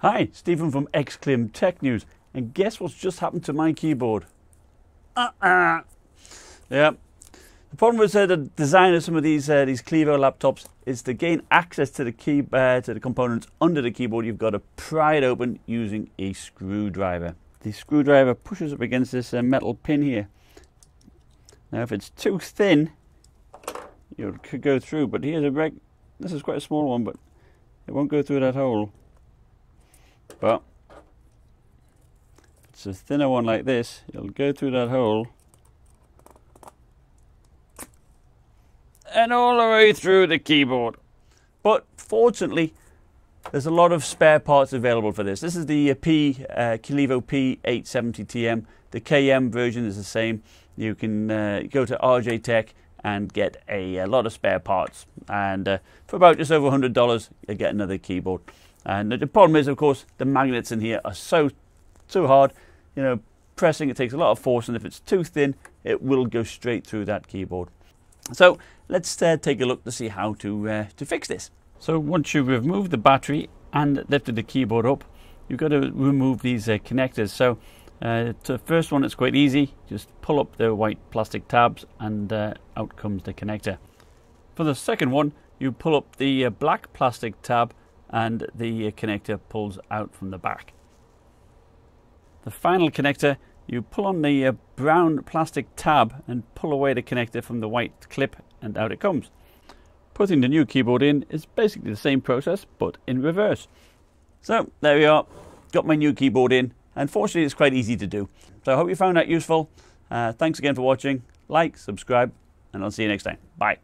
Hi, Stephen from Exclaim Tech News, and guess what's just happened to my keyboard? Yeah. The problem with the design of some of these Clevo laptops is to gain access to the components under the keyboard, you've got to pry it open using a screwdriver. The screwdriver pushes up against this metal pin here. Now, if it's too thin, it could go through. But here's a this is quite a small one, but it won't go through that hole. But if it's a thinner one like this, it'll go through that hole and all the way through the keyboard. But fortunately, there's a lot of spare parts available for this. This is the Clevo P870TM. The KM version is the same. You can go to RJ Tech and get a lot of spare parts. And for about just over $100, you get another keyboard. And the problem is, of course, the magnets in here are so hard. You know, pressing, it takes a lot of force, and if it's too thin, it will go straight through that keyboard. So let's take a look to see how to fix this. So once you've removed the battery and lifted the keyboard up, you've got to remove these connectors. So to the first one, it's quite easy. Just pull up the white plastic tabs and out comes the connector. For the second one, you pull up the black plastic tab and the connector pulls out from the back. The final connector, you pull on the brown plastic tab and pull away the connector from the white clip, and out it comes. Putting the new keyboard in is basically the same process, but in reverse. So there we are, got my new keyboard in. Unfortunately, it's quite easy to do. So I hope you found that useful. Thanks again for watching. Like, subscribe, and I'll see you next time. Bye.